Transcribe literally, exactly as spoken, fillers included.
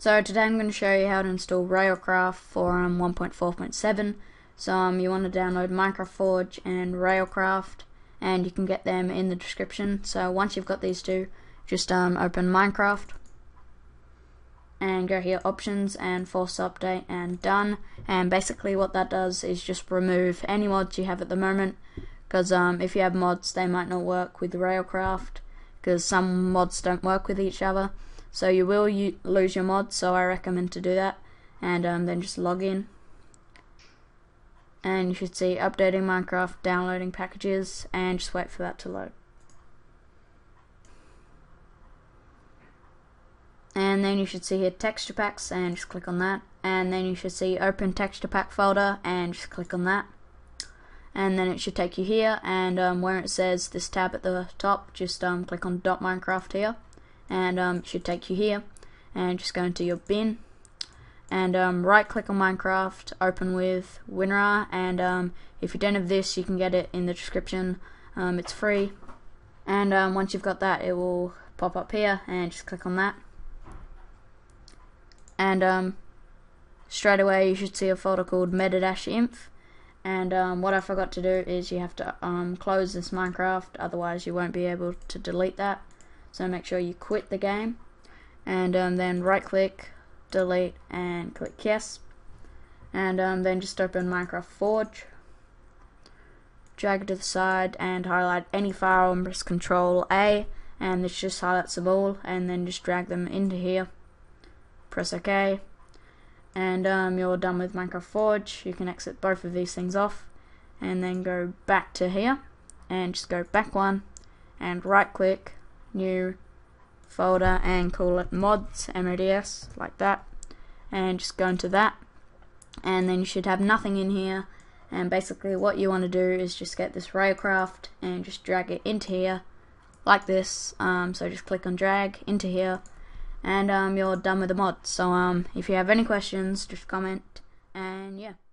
So today I'm going to show you how to install RailCraft for um, one point four point seven. So um, you want to download Minecraft Forge and RailCraft, and you can get them in the description. So once you've got these two, just um, open Minecraft and go here, options and force update, and done. And basically what that does is just remove any mods you have at the moment, because um, if you have mods they might not work with RailCraft, because some mods don't work with each other. So you will u lose your mod, so I recommend to do that, and um, then just log in, and you should see updating Minecraft, downloading packages, and just wait for that to load. And then you should see here texture packs, and just click on that, and then you should see open texture pack folder, and just click on that, and then it should take you here, and um, where it says this tab at the top, just um, click on .minecraft here, and um, it should take you here, and just go into your bin, and um, right click on Minecraft, open with WinRAR, and um, if you don't have this you can get it in the description, um, it's free, and um, once you've got that it will pop up here, and just click on that, and um, straight away you should see a folder called META I N F, and um, what I forgot to do is you have to um, close this Minecraft, otherwise you won't be able to delete that. So make sure you quit the game, and um, then right click, delete, and click yes, and um, then just open Minecraft Forge, drag it to the side and highlight any file and press Control A, and this just highlights them all, and then just drag them into here, press OK, and um, you're done with Minecraft Forge. You can exit both of these things off, and then go back to here, and just go back one, and right click, new folder, and call it mods, M O D S, like that, and just go into that, and then you should have nothing in here. And basically what you want to do is just get this RailCraft and just drag it into here like this, um, so just click on drag into here, and um, you're done with the mod. So um, if you have any questions just comment, and yeah.